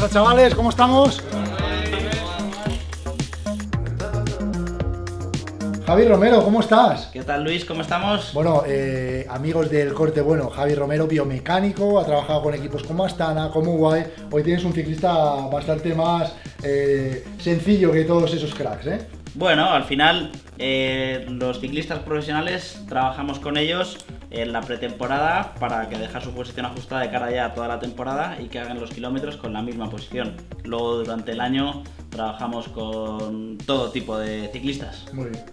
pasa, chavales? ¿Cómo estamos? Javier Romero, ¿cómo estás? ¿Qué tal, Luis? ¿Cómo estamos? Bueno, amigos del Corte Bueno, Javier Romero, biomecánico, ha trabajado con equipos como Astana, como UAE. Hoy tienes un ciclista bastante más sencillo que todos esos cracks, ¿eh? Bueno, al final los ciclistas profesionales trabajamos con ellos en la pretemporada para que dejar su posición ajustada de cara ya a toda la temporada y que hagan los kilómetros con la misma posición. Luego, durante el año, trabajamos con todo tipo de ciclistas. Muy bien.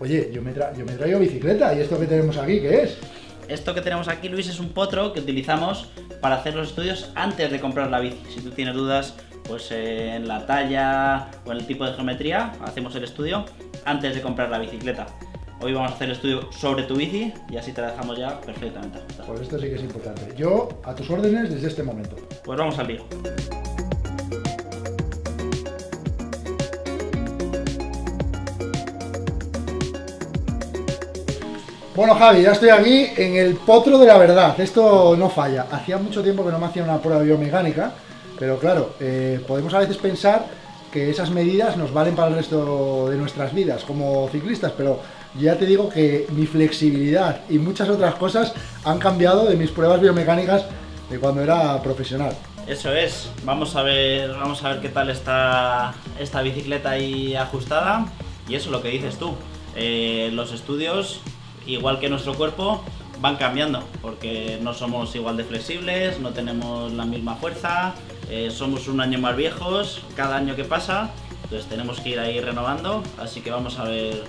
Oye, yo me traigo bicicleta, ¿y esto que tenemos aquí qué es? Esto que tenemos aquí, Luis, es un potro que utilizamos para hacer los estudios antes de comprar la bici. Si tú tienes dudas, pues en la talla o en el tipo de geometría, hacemos el estudio antes de comprar la bicicleta. Hoy vamos a hacer el estudio sobre tu bici y así te la dejamos ya perfectamente ajustada. Pues esto sí que es importante. Yo a tus órdenes desde este momento. Pues vamos al lío. Bueno, Javi, ya estoy aquí en el potro de la verdad, esto no falla. Hacía mucho tiempo que no me hacía una prueba biomecánica, pero claro, podemos a veces pensar que esas medidas nos valen para el resto de nuestras vidas como ciclistas, pero ya te digo que mi flexibilidad y muchas otras cosas han cambiado de mis pruebas biomecánicas de cuando era profesional. Eso es, vamos a ver qué tal está esta bicicleta ahí ajustada, y eso es lo que dices tú, los estudios, igual que nuestro cuerpo, van cambiando porque no somos igual de flexibles, no tenemos la misma fuerza, somos un año más viejos cada año que pasa, entonces tenemos que ir ahí renovando, así que vamos a ver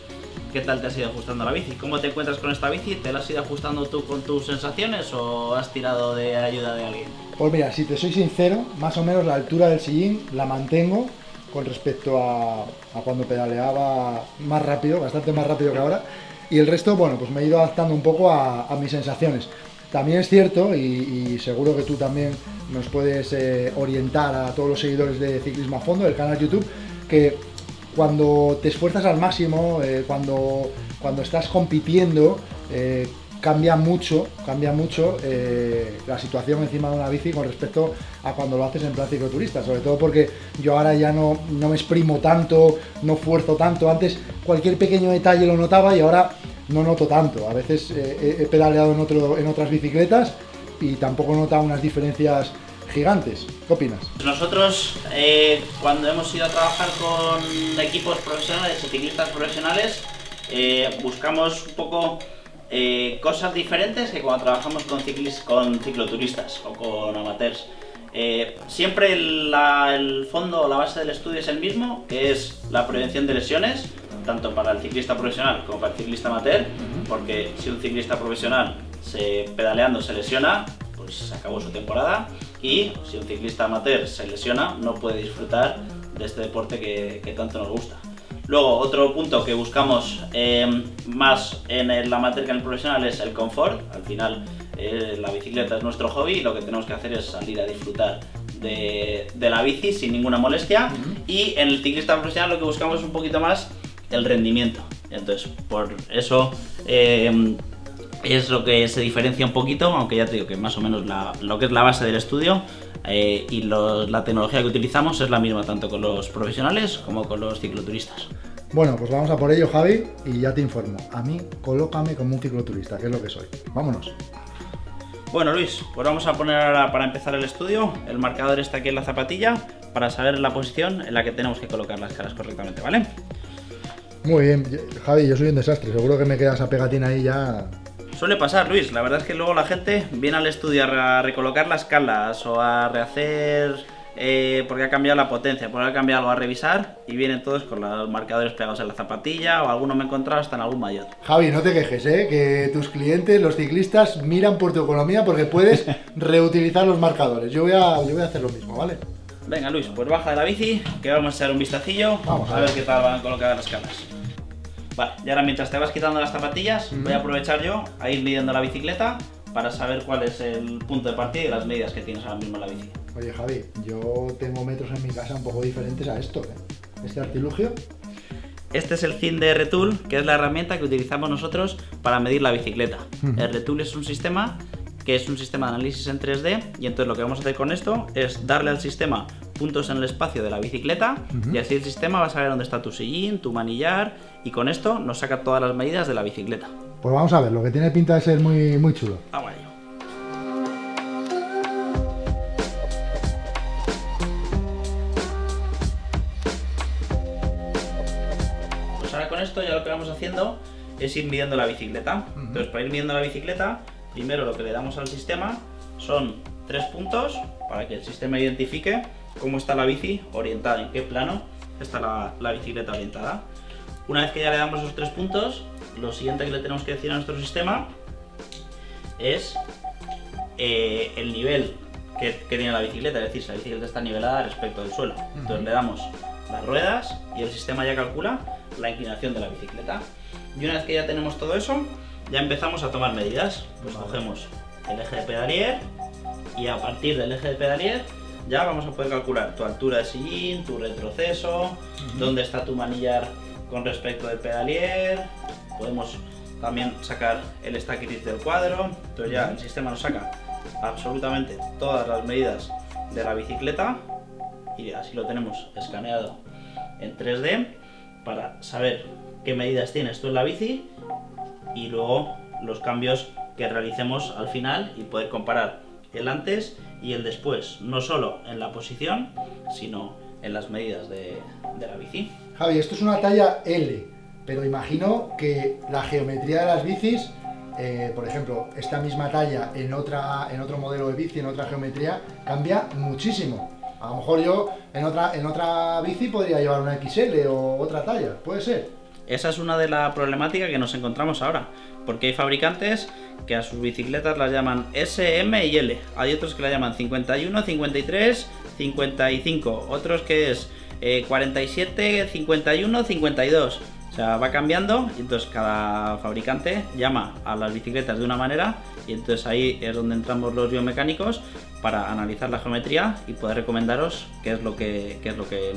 qué tal te has ido ajustando la bici. ¿Cómo te encuentras con esta bici? ¿Te la has ido ajustando tú con tus sensaciones o has tirado de ayuda de alguien? Pues mira, si te soy sincero, más o menos la altura del sillín la mantengo con respecto a cuando pedaleaba más rápido, bastante más rápido que ahora. Y el resto, bueno, pues me he ido adaptando un poco a mis sensaciones. También es cierto, y seguro que tú también nos puedes orientar a todos los seguidores de Ciclismo a Fondo, del canal YouTube, que cuando te esfuerzas al máximo, cuando estás compitiendo, cambia mucho la situación encima de una bici con respecto a cuando lo haces en plan cicloturista, sobre todo porque yo ahora ya no me exprimo tanto, no fuerzo tanto. Antes cualquier pequeño detalle lo notaba y ahora no noto tanto. A veces he pedaleado en otras bicicletas y tampoco nota unas diferencias gigantes. ¿Qué opinas? Nosotros cuando hemos ido a trabajar con equipos profesionales y ciclistas profesionales buscamos un poco cosas diferentes que cuando trabajamos con cicloturistas o con amateurs. Siempre el fondo o la base del estudio es el mismo, que es la prevención de lesiones, tanto para el ciclista profesional como para el ciclista amateur, porque si un ciclista profesional pedaleando se lesiona, pues se acabó su temporada, y si un ciclista amateur se lesiona, no puede disfrutar de este deporte que tanto nos gusta. Luego, otro punto que buscamos más en el amateur que en el profesional es el confort. Al final, la bicicleta es nuestro hobby y lo que tenemos que hacer es salir a disfrutar de la bici sin ninguna molestia. Y en el ciclista profesional lo que buscamos es un poquito más el rendimiento. Entonces, por eso es lo que se diferencia un poquito, aunque ya te digo que más o menos lo que es la base del estudio y la tecnología que utilizamos es la misma tanto con los profesionales como con los cicloturistas. Bueno, pues vamos a por ello, Javi, y ya te informo. A mí, colócame como un cicloturista, que es lo que soy. Vámonos. Bueno, Luis, pues vamos a poner ahora, para empezar el estudio, el marcador está aquí en la zapatilla para saber la posición en la que tenemos que colocar las caras correctamente, ¿vale? Muy bien, Javi, yo soy un desastre, seguro que me queda esa pegatina ahí ya. Suele pasar, Luis, la verdad es que luego la gente viene al estudio a recolocar las calas o a rehacer porque ha cambiado la potencia, porque ha cambiado algo, a revisar, y vienen todos con los marcadores pegados en la zapatilla, o alguno me he encontrado hasta en algún maillot. Javi, no te quejes, que tus clientes, los ciclistas, miran por tu economía porque puedes reutilizar los marcadores. Yo voy a hacer lo mismo, ¿vale? Venga, Luis, pues baja de la bici, que vamos a echar un vistacillo, vamos a ver qué tal van colocadas las calas. Vale, y ahora mientras te vas quitando las zapatillas, voy a aprovechar yo a ir midiendo la bicicleta para saber cuál es el punto de partida y las medidas que tienes ahora mismo en la bici. Oye, Javi, yo tengo metros en mi casa un poco diferentes a esto, ¿Este artilugio? Este es el CIN de R-Tool, que es la herramienta que utilizamos nosotros para medir la bicicleta. R-Tool es un sistema que es un sistema de análisis en 3D, y entonces lo que vamos a hacer con esto es darle al sistema puntos en el espacio de la bicicleta, y así el sistema va a saber dónde está tu sillín, tu manillar, y con esto nos saca todas las medidas de la bicicleta. Pues vamos a ver, lo que tiene pinta de ser muy, muy chulo. Ah, bueno. Pues ahora con esto ya lo que vamos haciendo es ir midiendo la bicicleta. Entonces, para ir midiendo la bicicleta, primero lo que le damos al sistema son 3 puntos para que el sistema identifique cómo está la bici orientada, en qué plano está la bicicleta orientada. Una vez que ya le damos esos 3 puntos, lo siguiente que le tenemos que decir a nuestro sistema es el nivel que tiene la bicicleta, es decir, si la bicicleta está nivelada respecto del suelo. Entonces le damos las ruedas y el sistema ya calcula la inclinación de la bicicleta. Y una vez que ya tenemos todo eso, ya empezamos a tomar medidas. Pues cogemos el eje de pedalier y a partir del eje de pedalier ya vamos a poder calcular tu altura de sillín, tu retroceso, dónde está tu manillar con respecto del pedalier. Podemos también sacar el stack grid del cuadro. Entonces ya el sistema nos saca absolutamente todas las medidas de la bicicleta y así lo tenemos escaneado en 3D para saber qué medidas tienes tú en la bici y luego los cambios que realicemos al final y poder comparar el antes y el después, no solo en la posición, sino en las medidas de la bici. Javi, esto es una talla L, pero imagino que la geometría de las bicis, por ejemplo, esta misma talla en otro modelo de bici, en otra geometría, cambia muchísimo. A lo mejor yo en otra bici podría llevar una XL o otra talla, puede ser. Esa es una de las problemáticas que nos encontramos ahora, porque hay fabricantes que a sus bicicletas las llaman S, M y L. Hay otros que la llaman 51, 53, 55, otros que es 47, 51, 52. O sea, va cambiando y entonces cada fabricante llama a las bicicletas de una manera y entonces ahí es donde entramos los biomecánicos para analizar la geometría y poder recomendaros qué es lo que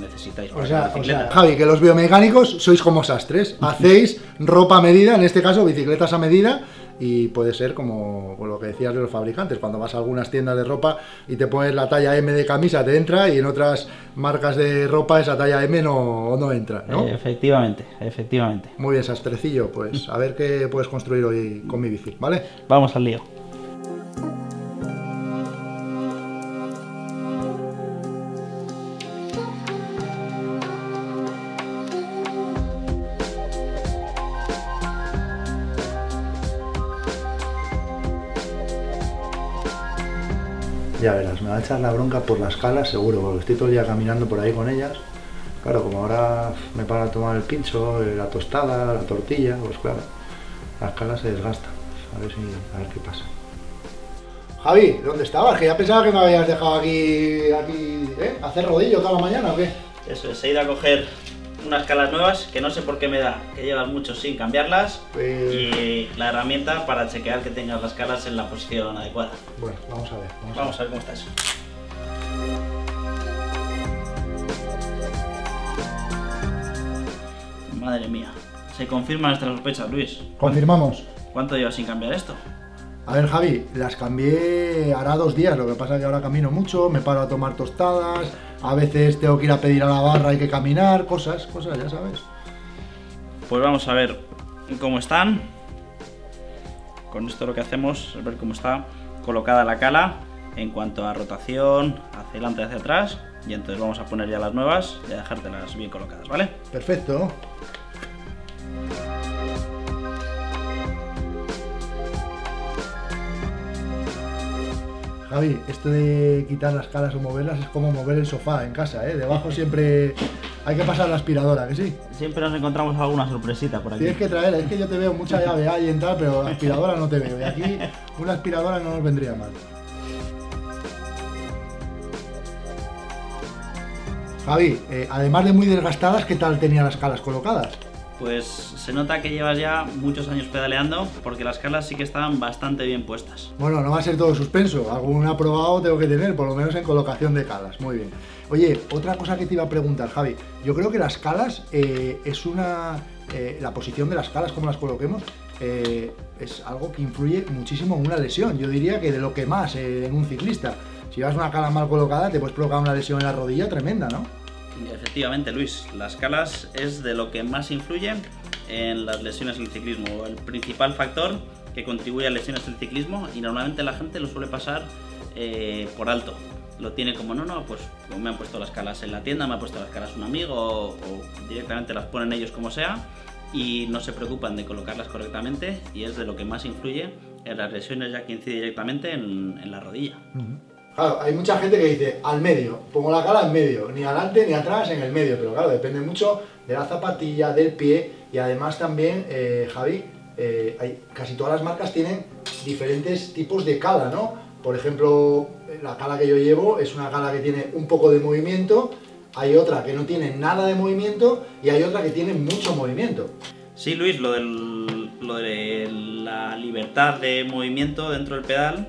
necesitáis para la bicicleta. O sea, Javi, que los biomecánicos sois como sastres, hacéis ropa a medida, en este caso bicicletas a medida, y puede ser como lo que decías de los fabricantes, cuando vas a algunas tiendas de ropa y te pones la talla M de camisa, te entra, y en otras marcas de ropa esa talla M no entra, ¿no? Efectivamente. Muy bien, sastrecillo, pues a ver qué puedes construir hoy con mi bici, ¿vale? Vamos al lío. Ya verás, me va a echar la bronca por las calas seguro, porque estoy todo el día caminando por ahí con ellas. Claro, como ahora me para a tomar el pincho, la tostada, la tortilla, pues claro, las calas se desgastan. A ver qué pasa. Javi, ¿dónde estabas? Que ya pensaba que me habías dejado aquí ¿eh? ¿Hacer rodillo toda la mañana o qué? Eso es, he ido a coger unas calas nuevas que no sé por qué me da, que llevas mucho sin cambiarlas, y la herramienta para chequear que tengas las calas en la posición adecuada. Bueno, vamos a ver. Vamos a ver cómo estás. Madre mía, se confirma nuestra sospecha, Luis. Confirmamos. ¿Cuánto llevas sin cambiar esto? A ver, Javi, las cambié hará 2 días, lo que pasa es que ahora camino mucho, me paro a tomar tostadas, a veces tengo que ir a pedir a la barra, hay que caminar, cosas, ya sabes. Pues vamos a ver cómo están. Con esto lo que hacemos es ver cómo está colocada la cala en cuanto a rotación, hacia adelante, hacia atrás, y entonces vamos a poner ya las nuevas y a dejártelas bien colocadas, ¿vale? Perfecto. Javi, esto de quitar las calas o moverlas es como mover el sofá en casa, ¿eh? Debajo siempre hay que pasar la aspiradora, ¿que sí? Siempre nos encontramos alguna sorpresita por aquí. Tienes que traerla, es que yo te veo mucha llave ahí en tal, pero la aspiradora no te veo. Y aquí una aspiradora no nos vendría mal. Javi, además de muy desgastadas, ¿qué tal tenían las calas colocadas? Pues se nota que llevas ya muchos años pedaleando, porque las calas sí que estaban bastante bien puestas. Bueno, no va a ser todo suspenso, algún aprobado tengo que tener, por lo menos en colocación de calas, muy bien. Oye, otra cosa que te iba a preguntar, Javi, yo creo que las calas la posición de las calas, cómo las coloquemos, es algo que influye muchísimo en una lesión. Yo diría que de lo que más en un ciclista. Si vas una cala mal colocada, te puedes provocar una lesión en la rodilla tremenda, ¿no? Efectivamente, Luis, las calas es de lo que más influye en las lesiones del ciclismo, el principal factor que contribuye a lesiones del ciclismo, y normalmente la gente lo suele pasar por alto. Lo tiene como, no, pues me han puesto las calas en la tienda, me ha puesto las calas un amigo, o directamente las ponen ellos como sea, y no se preocupan de colocarlas correctamente, y es de lo que más influye en las lesiones, ya que incide directamente en la rodilla. Claro, hay mucha gente que dice, al medio, pongo la cala en medio, ni adelante ni atrás, en el medio, pero claro, depende mucho de la zapatilla, del pie, y además también, Javi, casi todas las marcas tienen diferentes tipos de cala, ¿no? Por ejemplo, la cala que yo llevo es una cala que tiene un poco de movimiento, hay otra que no tiene nada de movimiento y hay otra que tiene mucho movimiento. Sí, Luis, lo de la libertad de movimiento dentro del pedal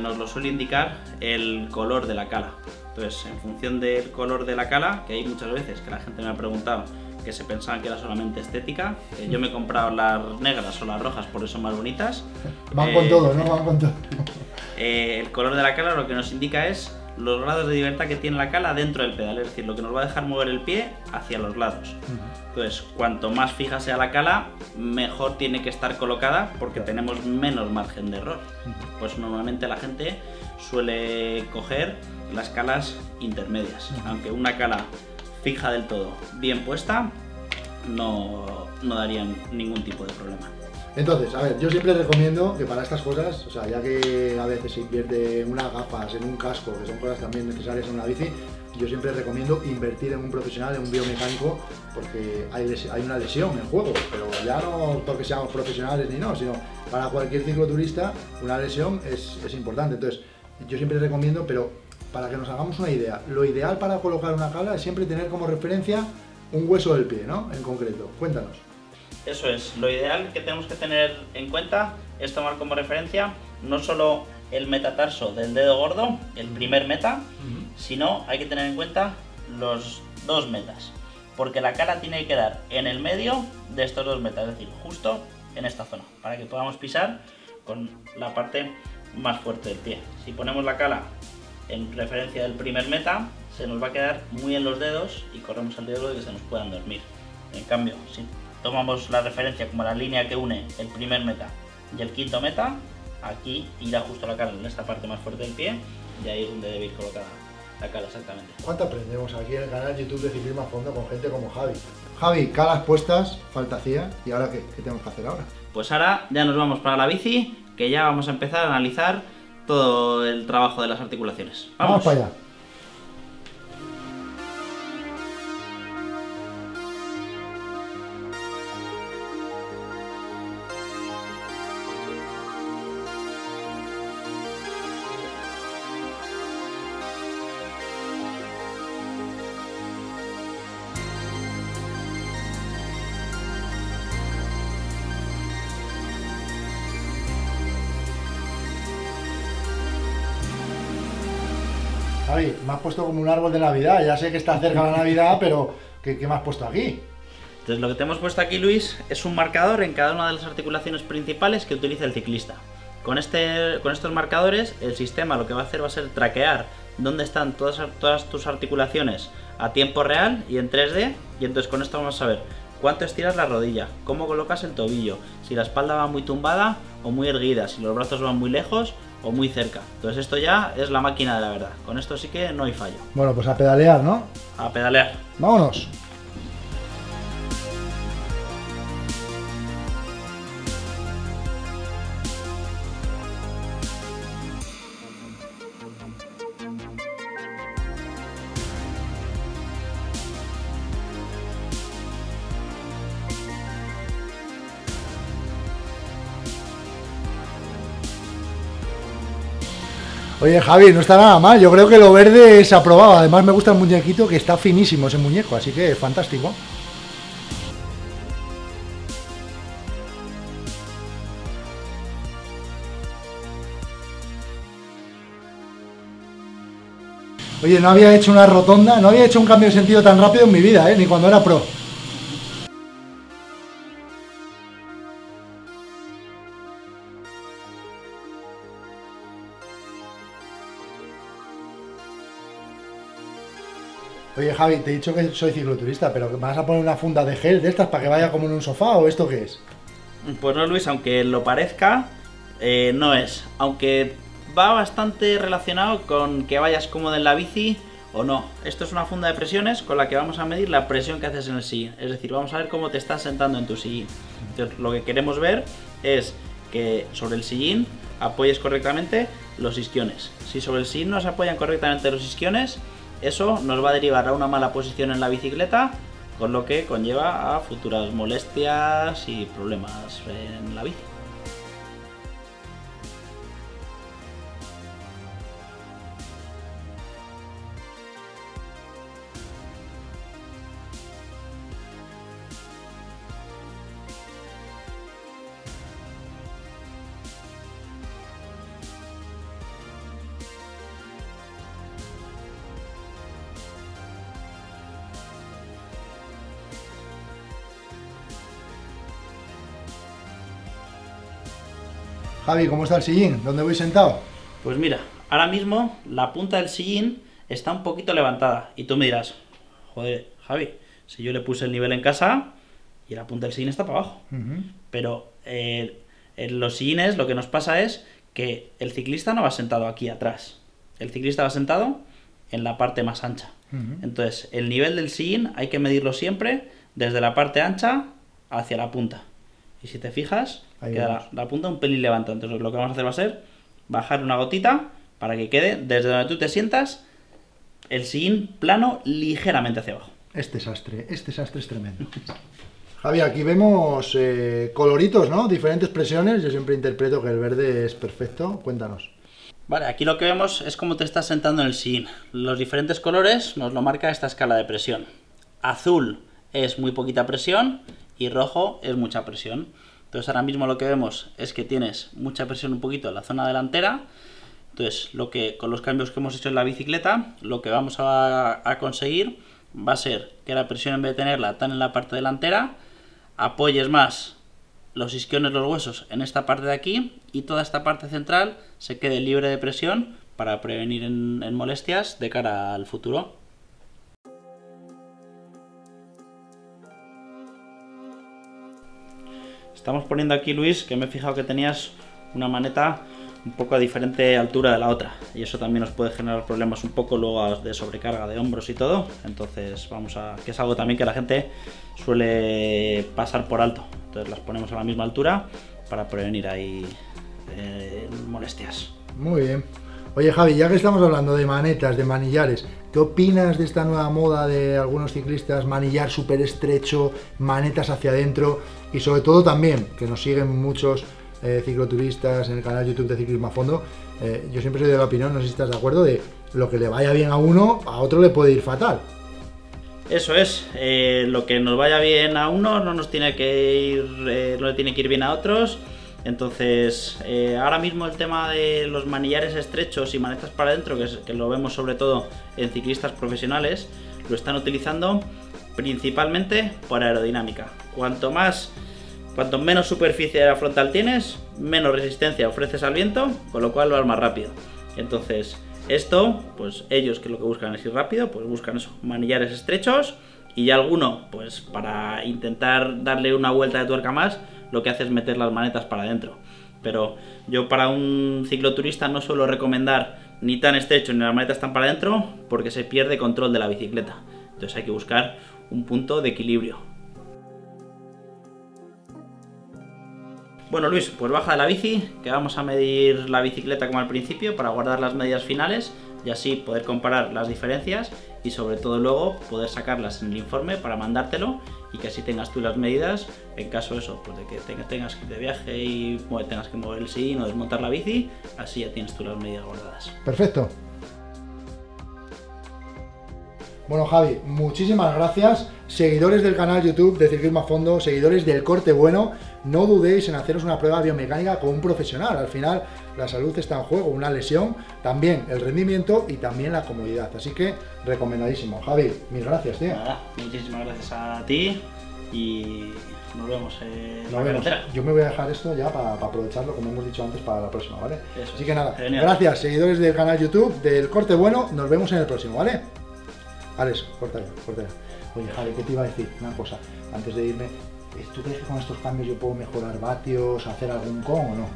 nos lo suele indicar el color de la cala. Entonces, en función del color de la cala, que hay muchas veces que la gente me ha preguntado que se pensaban que era solamente estética, yo me he comprado las negras o las rojas por eso más bonitas. Van con todo, ¿no? Van con todo. El color de la cala lo que nos indica es los grados de libertad que tiene la cala dentro del pedal, es decir, lo que nos va a dejar mover el pie hacia los lados. Entonces, cuanto más fija sea la cala, mejor tiene que estar colocada porque tenemos menos margen de error. Pues normalmente la gente suele coger las calas intermedias, aunque una cala fija del todo, bien puesta, no darían ningún tipo de problema. Entonces, a ver, yo siempre recomiendo que para estas cosas, o sea, ya que a veces se invierte en unas gafas, en un casco, que son cosas también necesarias en una bici, yo siempre recomiendo invertir en un profesional, en un biomecánico, porque hay una lesión en juego, pero ya no porque seamos profesionales ni no, sino para cualquier cicloturista una lesión es importante. Entonces, yo siempre recomiendo, pero para que nos hagamos una idea, lo ideal para colocar una cala es siempre tener como referencia un hueso del pie, ¿no? En concreto, cuéntanos. Eso es, lo ideal que tenemos que tener en cuenta es tomar como referencia no solo el metatarso del dedo gordo, el primer meta, sino hay que tener en cuenta los dos metas, porque la cala tiene que quedar en el medio de estos dos metas, es decir, justo en esta zona, para que podamos pisar con la parte más fuerte del pie. Si ponemos la cala en referencia del primer meta, se nos va a quedar muy en los dedos y corremos el riesgo de que se nos puedan dormir. En cambio, sí, tomamos la referencia como la línea que une el primer meta y el quinto meta, aquí irá justo la cala en esta parte más fuerte del pie y ahí es donde debe ir colocada la cala exactamente. ¿Cuánto aprendemos aquí en el canal YouTube de Ciclismo a Fondo con gente como Javi? Javi, calas puestas, fantasía, ¿y ahora qué? ¿Qué tenemos que hacer ahora? Pues ahora ya nos vamos para la bici, que ya vamos a empezar a analizar todo el trabajo de las articulaciones. ¡Vamos! ¡Vamos para allá! Javi, me has puesto como un árbol de Navidad, ya sé que está cerca la Navidad, pero ¿qué me has puesto aquí? Entonces lo que te hemos puesto aquí, Luis, es un marcador en cada una de las articulaciones principales que utiliza el ciclista. Con estos marcadores, el sistema lo que va a hacer va a ser traquear dónde están todas tus articulaciones a tiempo real y en 3D, y entonces con esto vamos a ver cuánto estiras la rodilla, cómo colocas el tobillo, si la espalda va muy tumbada o muy erguida, si los brazos van muy lejos o muy cerca. Entonces esto ya es la máquina de la verdad, con esto sí que no hay fallo. Bueno, pues a pedalear, ¿no? A pedalear. ¡Vámonos! Oye, Javi, no está nada mal, yo creo que lo verde es aprobado, además me gusta el muñequito, que está finísimo ese muñeco, así que fantástico. Oye, no había hecho una rotonda, no había hecho un cambio de sentido tan rápido en mi vida, ni cuando era pro. Oye, Javi, te he dicho que soy cicloturista, pero ¿vas a poner una funda de gel de estas para que vaya como en un sofá o esto qué es? Pues no, Luis, aunque lo parezca, no es. Aunque va bastante relacionado con que vayas cómodo en la bici o no. Esto es una funda de presiones con la que vamos a medir la presión que haces en el sillín. Es decir, vamos a ver cómo te estás sentando en tu sillín. Entonces, lo que queremos ver es que sobre el sillín apoyes correctamente los isquiones. Si sobre el sillín no se apoyan correctamente los isquiones, eso nos va a derivar a una mala posición en la bicicleta, con lo que conlleva a futuras molestias y problemas en la bici. Javi, ¿cómo está el sillín? ¿Dónde voy sentado? Pues mira, ahora mismo la punta del sillín está un poquito levantada. Y tú me dirás, joder, Javi, si yo le puse el nivel en casa y la punta del sillín está para abajo. Pero en los sillines lo que nos pasa es que el ciclista no va sentado aquí atrás. El ciclista va sentado en la parte más ancha. Entonces, el nivel del sillín hay que medirlo siempre desde la parte ancha hacia la punta. Y si te fijas, queda la punta un pelín levantada. Entonces lo que vamos a hacer va a ser bajar una gotita para que quede, desde donde tú te sientas, el sillín plano ligeramente hacia abajo. Este sastre es tremendo. Javi, aquí vemos coloritos, ¿no? Diferentes presiones. Yo siempre interpreto que el verde es perfecto. Cuéntanos. Vale, aquí lo que vemos es cómo te estás sentando en el sillín. Los diferentes colores nos lo marca esta escala de presión. Azul es muy poquita presión y rojo es mucha presión. Entonces ahora mismo lo que vemos es que tienes mucha presión un poquito en la zona delantera. Entonces lo que, con los cambios que hemos hecho en la bicicleta, lo que vamos a conseguir va a ser que la presión, en vez de tenerla tan en la parte delantera, apoyes más los isquiones, los huesos, en esta parte de aquí, y toda esta parte central se quede libre de presión para prevenir en molestias de cara al futuro. Estamos poniendo aquí, Luis, que me he fijado que tenías una maneta un poco a diferente altura de la otra, y eso también nos puede generar problemas un poco luego de sobrecarga de hombros y todo. Entonces vamos a... que es algo también que la gente suele pasar por alto. Entonces las ponemos a la misma altura para prevenir ahí molestias. Muy bien. Oye, Javi, ya que estamos hablando de manetas, de manillares, ¿qué opinas de esta nueva moda de algunos ciclistas? Manillar súper estrecho, manetas hacia adentro, y sobre todo también, que nos siguen muchos cicloturistas en el canal YouTube de Ciclismo a Fondo, yo siempre soy de la opinión, no sé si estás de acuerdo, de lo que le vaya bien a uno, a otro le puede ir fatal. Eso es, lo que nos vaya bien a uno no nos tiene que ir, no le tiene que ir bien a otros. Entonces, ahora mismo el tema de los manillares estrechos y manetas para adentro, que lo vemos sobre todo en ciclistas profesionales, lo están utilizando principalmente por aerodinámica. Cuanto menos superficie de la frontal tienes, menos resistencia ofreces al viento, con lo cual vas más rápido. Entonces, esto, pues ellos que lo que buscan es ir rápido, pues buscan eso, manillares estrechos, y ya alguno, pues para intentar darle una vuelta de tuerca más, lo que hace es meter las manetas para adentro. Pero yo para un cicloturista no suelo recomendar ni tan estrecho ni las manetas tan para adentro, porque se pierde control de la bicicleta. Entonces hay que buscar un punto de equilibrio. Bueno, Luis, pues baja de la bici, que vamos a medir la bicicleta como al principio para guardar las medidas finales y así poder comparar las diferencias, y sobre todo luego poder sacarlas en el informe para mandártelo, y que así tengas tú las medidas en caso de eso, pues de que tengas que ir de viaje y tengas que mover el sillín o desmontar la bici, así ya tienes tú las medidas guardadas. Perfecto. Bueno, Javi, muchísimas gracias. Seguidores del canal YouTube de Ciclismo a Fondo, seguidores del Corte Bueno, no dudéis en haceros una prueba biomecánica con un profesional. Al final, la salud está en juego, una lesión, también el rendimiento y también la comodidad. Así que, recomendadísimo. Javi, mil gracias, tío. Nada, muchísimas gracias a ti y nos vemos en la carretera. Yo me voy a dejar esto ya para aprovecharlo, como hemos dicho antes, para la próxima, ¿vale? Eso. Así que nada, genial. Gracias, seguidores del canal YouTube del Corte Bueno. Nos vemos en el próximo, ¿vale? Alex, córtala. Oye, Javi, ¿qué te iba a decir? Una cosa, antes de irme, ¿tú crees que con estos cambios yo puedo mejorar vatios, hacer algún con o no?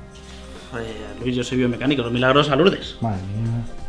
Luis, yo soy biomecánico, los milagros a Lourdes. Madre mía.